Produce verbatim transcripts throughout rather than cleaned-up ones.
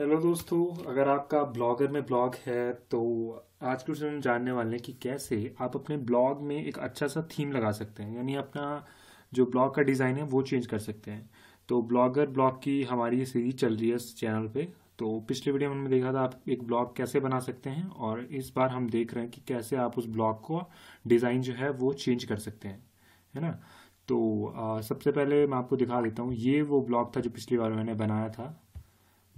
Hello दोस्तों, अगर आपका ब्लॉगर में ब्लॉग है तो आज के वीडियो में जानने वाले हैं कि कैसे आप अपने ब्लॉग में एक अच्छा सा थीम लगा सकते हैं, यानी अपना जो ब्लॉग का डिज़ाइन है वो चेंज कर सकते हैं। तो ब्लॉगर ब्लॉग की हमारी ये सीरीज चल रही है इस चैनल पे। तो पिछले वीडियो में हमने देखा था आप एक ब्लॉग कैसे बना सकते हैं, और इस बार हम देख रहे हैं कि कैसे आप उस ब्लॉग को डिज़ाइन जो है वो चेंज कर सकते हैं, है ना। तो आ, सबसे पहले मैं आपको दिखा देता हूँ, ये वो ब्लॉग था जो पिछली बार मैंने बनाया था,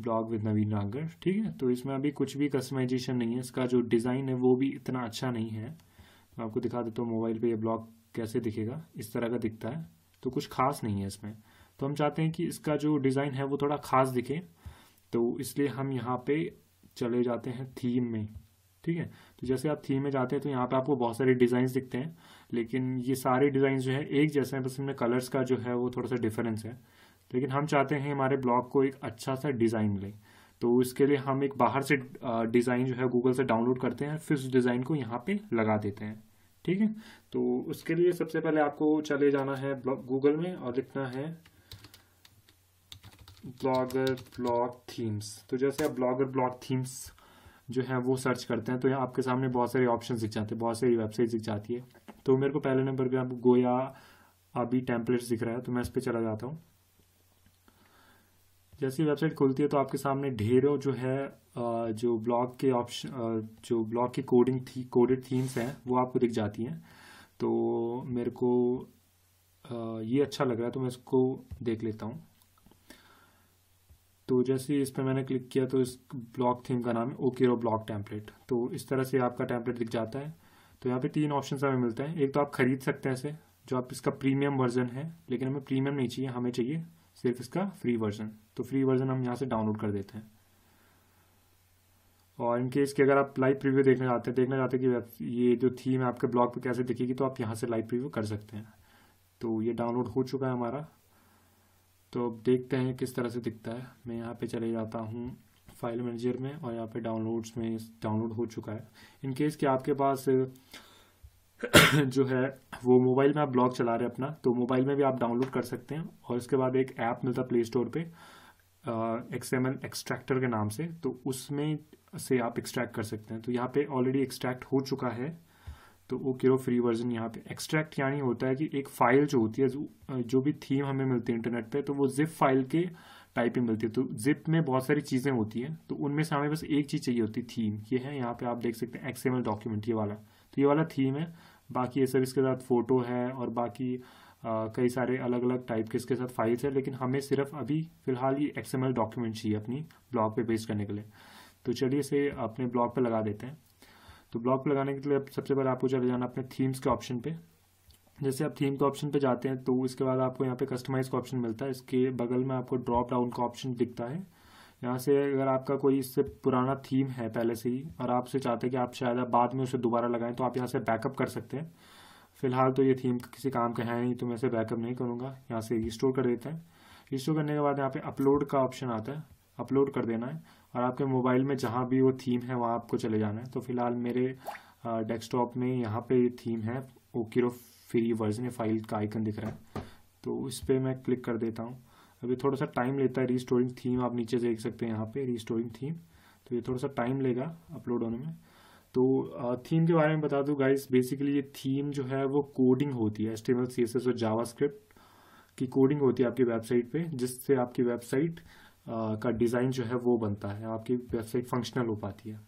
ब्लॉग विद नवीन नागर, ठीक है। तो इसमें अभी कुछ भी कस्टमाइजेशन नहीं है, इसका जो डिज़ाइन है वो भी इतना अच्छा नहीं है। मैं आपको दिखा देता हूँ मोबाइल पे ये ब्लॉग कैसे दिखेगा, इस तरह का दिखता है। तो कुछ खास नहीं है इसमें, तो हम चाहते हैं कि इसका जो डिज़ाइन है वो थोड़ा खास दिखे, तो इसलिए हम यहाँ पे चले जाते हैं थीम में, ठीक है। तो जैसे आप थीम में जाते हैं तो यहाँ पे आपको बहुत सारे डिज़ाइंस दिखते हैं, लेकिन ये सारे डिज़ाइन जो है एक जैसे हैं, बस इनमें कलर्स का जो है वो थोड़ा सा डिफरेंस है। लेकिन हम चाहते हैं हमारे ब्लॉग को एक अच्छा सा डिज़ाइन ले, तो इसके लिए हम एक बाहर से डिज़ाइन जो है गूगल से डाउनलोड करते हैं, फिर उस डिज़ाइन को यहाँ पे लगा देते हैं, ठीक है। तो उसके लिए सबसे पहले आपको चले जाना है गूगल में और लिखना है ब्लॉगर ब्लॉग थीम्स। तो जैसे आप ब्लॉगर ब्लॉग थीम्स जो है वो सर्च करते हैं तो यहाँ आपके सामने बहुत सारे ऑप्शन दिख जाते हैं, बहुत सारी वेबसाइट दिख जाती है। तो मेरे को पहले नंबर पर आपको गोया अभी टेम्पलेट्स दिख रहा है, तो मैं इस पर चला जाता हूँ। जैसी वेबसाइट खुलती है तो आपके सामने ढेरों जो है जो ब्लॉग के ऑप्शन, जो ब्लॉग की कोडिंग थी कोडेड थीम्स हैं वो आपको दिख जाती हैं। तो मेरे को ये अच्छा लग रहा है तो मैं इसको देख लेता हूँ। तो जैसे इस पर मैंने क्लिक किया तो इस ब्लॉग थीम का नाम है ओकिरो ब्लॉग टेम्पलेट। तो इस तरह से आपका टेम्पलेट दिख जाता है। तो यहाँ पे तीन ऑप्शन हमें मिलते हैं, एक तो आप खरीद सकते हैं इसे, जो आप इसका प्रीमियम वर्जन है, लेकिन हमें प्रीमियम नहीं चाहिए, हमें चाहिए सिर्फ इसका फ्री वर्जन। तो फ्री वर्जन हम यहाँ से डाउनलोड कर देते हैं। और इनकेस कि अगर आप लाइव प्रीव्यू देखना चाहते हैं देखना चाहते हैं कि ये जो थीम है आपके ब्लॉग पे कैसे दिखेगी, तो आप यहाँ से लाइव प्रीव्यू कर सकते हैं। तो ये डाउनलोड हो चुका है हमारा, तो अब देखते हैं किस तरह से दिखता है। मैं यहाँ पे चले जाता हूँ फाइल मैनेजर में और यहाँ पे डाउनलोड्स में डाउनलोड हो चुका है। इनकेस कि आपके पास जो है वो मोबाइल में आप ब्लॉग चला रहे हैं अपना, तो मोबाइल में भी आप डाउनलोड कर सकते हैं। और उसके बाद एक ऐप मिलता है प्ले स्टोर पे एक्स एम एल एक्सट्रैक्टर के नाम से, तो उसमें से आप एक्सट्रैक्ट कर सकते हैं। तो यहाँ पे ऑलरेडी एक्सट्रैक्ट हो चुका है, तो ओकिरो फ्री वर्जन। यहाँ पे एक्सट्रैक्ट यानी होता है कि एक फाइल जो होती है, जो जो भी थीम हमें मिलती है इंटरनेट पर, तो वो जिप फाइल के टाइप में मिलती है। तो जिप में बहुत सारी चीज़ें होती हैं, तो उनमें से हमें बस एक चीज़ चाहिए होती है, थीम। ये है, यहाँ पे आप देख सकते हैं एक्स एम एल डॉक्यूमेंट, ये वाला। तो ये वाला थीम है, बाकी ये सब इसके साथ फोटो है और बाकी आ, कई सारे अलग अलग टाइप के इसके साथ फाइल्स है, लेकिन हमें सिर्फ अभी फिलहाल ये एक्स एम एल डॉक्यूमेंट चाहिए अपनी ब्लॉग पे पेस्ट करने के लिए। तो चलिए इसे अपने ब्लॉग पे लगा देते हैं। तो ब्लॉग पे लगाने के लिए सबसे पहले आपको चले जाना अपने थीम्स के ऑप्शन पे। जैसे आप थीम के ऑप्शन पे जाते हैं तो इसके बाद आपको यहाँ पे कस्टमाइज का ऑप्शन मिलता है, इसके बगल में आपको ड्रॉप डाउन का ऑप्शन दिखता है। यहाँ से अगर आपका कोई इससे पुराना थीम है पहले से ही और आपसे चाहते हैं कि आप शायद बाद में उसे दोबारा लगाएं, तो आप यहाँ से बैकअप कर सकते हैं। फिलहाल तो ये थीम किसी काम का है नहीं, तो मैं इसे बैकअप नहीं करूँगा, यहाँ से रिस्टोर कर देते हैं। रिस्टोर करने के बाद यहाँ पे अपलोड का ऑप्शन आता है, अपलोड कर देना है और आपके मोबाइल में जहाँ भी वो थीम है वहाँ आपको चले जाना है। तो फिलहाल मेरे डेस्कटॉप में यहाँ पे थीम है ओकिरो फ्री वर्जन, फाइल का आइकन दिख रहा है, तो इस पर मैं क्लिक कर देता हूँ। अभी थोड़ा सा टाइम लेता है रीस्टोरिंग थीम, आप नीचे देख सकते हैं यहाँ पे रीस्टोरिंग थीम, तो ये थोड़ा सा टाइम लेगा अपलोड होने में। तो थीम के बारे में बता दूं गाइस, बेसिकली ये थीम जो है वो कोडिंग होती है, H T M L C S S और जावास्क्रिप्ट की कोडिंग होती है आपकी वेबसाइट पे, जिससे आपकी वेबसाइट का डिज़ाइन जो है वो बनता है, आपकी वेबसाइट फंक्शनल हो पाती है,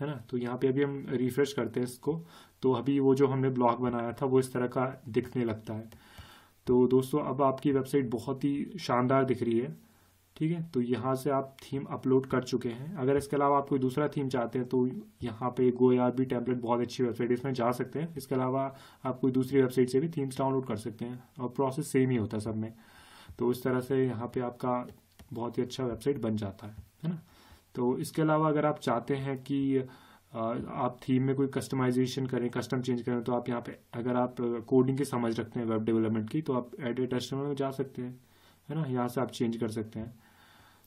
है ना। तो यहाँ पे अभी हम रिफ्रेश करते हैं इसको, तो अभी वो जो हमने ब्लॉग बनाया था वो इस तरह का दिखने लगता है। तो दोस्तों अब आपकी वेबसाइट बहुत ही शानदार दिख रही है, ठीक है। तो यहाँ से आप थीम अपलोड कर चुके हैं। अगर इसके अलावा आप कोई दूसरा थीम चाहते हैं तो यहाँ पे गोयाबी टेम्पलेट बहुत अच्छी वेबसाइट है, इसमें जा सकते हैं। इसके अलावा आप कोई दूसरी वेबसाइट से भी थीम्स डाउनलोड कर सकते हैं और प्रोसेस सेम ही होता है सब में। तो इस तरह से यहाँ पर आपका बहुत ही अच्छा वेबसाइट बन जाता है, है ना। तो इसके अलावा अगर आप चाहते हैं कि आप थीम में कोई कस्टमाइजेशन करें, कस्टम चेंज करें, तो आप यहाँ पे अगर आप कोडिंग की समझ रखते हैं वेब डेवलपमेंट की, तो आप एडिट कस्टमर में जा सकते हैं, है ना, यहाँ से आप चेंज कर सकते हैं।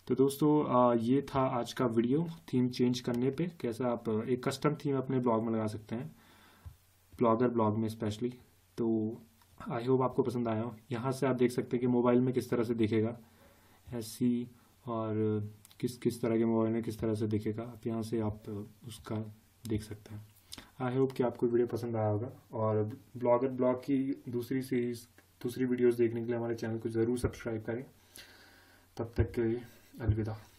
तो दोस्तों ये था आज का वीडियो, थीम चेंज करने पे कैसे आप एक कस्टम थीम अपने ब्लॉग में लगा सकते हैं, ब्लॉगर ब्लॉग में स्पेशली। तो आई होप आपको पसंद आया हो। यहाँ से आप देख सकते हैं कि मोबाइल में किस तरह से दिखेगा, ऐसी और किस किस तरह के मोबाइल में किस तरह से दिखेगा, आप यहाँ से आप उसका देख सकते हैं। आई होप कि आपको वीडियो पसंद आया होगा, और ब्लॉगर ब्लॉग की दूसरी सीरीज दूसरी वीडियोस देखने के लिए हमारे चैनल को ज़रूर सब्सक्राइब करें। तब तक के लिए अलविदा।